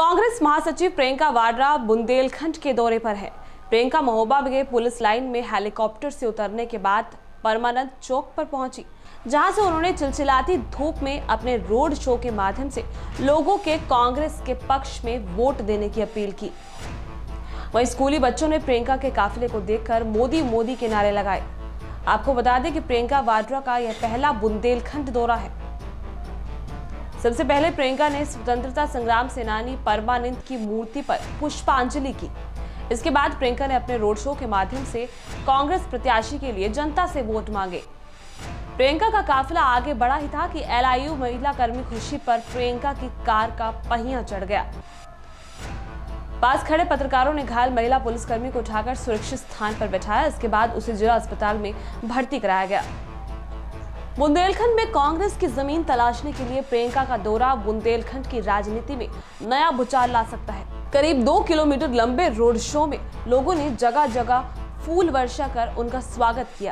कांग्रेस महासचिव प्रियंका वाड्रा बुंदेलखंड के दौरे पर है। प्रियंका महोबा के पुलिस लाइन में हेलीकॉप्टर से उतरने के बाद परमानंद चौक पर पहुंची, जहां से उन्होंने चिलचिलाती धूप में अपने रोड शो के माध्यम से लोगों के कांग्रेस के पक्ष में वोट देने की अपील की। वहीं स्कूली बच्चों ने प्रियंका के काफिले को देखकर मोदी मोदी के नारे लगाए। आपको बता दें कि प्रियंका वाड्रा का यह पहला बुंदेलखंड दौरा है। सबसे पहले प्रियंका ने स्वतंत्रता संग्राम सेनानी परमानंद की मूर्ति पर पुष्पांजलि की। इसके बाद प्रियंका ने अपने रोड शो के माध्यम से कांग्रेस प्रत्याशी के लिए जनता से वोट मांगे। प्रियंका का काफिला आगे बढ़ा ही था कि एलआईयू महिला कर्मी खुशी पर प्रियंका की कार का पहिया चढ़ गया। पास खड़े पत्रकारों ने घायल महिला पुलिसकर्मी को उठाकर सुरक्षित स्थान पर बैठाया। इसके बाद उसे जिला अस्पताल में भर्ती कराया गया। बुंदेलखंड में कांग्रेस की जमीन तलाशने के लिए प्रियंका का दौरा बुंदेलखंड की राजनीति में नया भूचाल ला सकता है। करीब 2 किलोमीटर लंबे रोड शो में लोगों ने जगह जगह फूल वर्षा कर उनका स्वागत किया।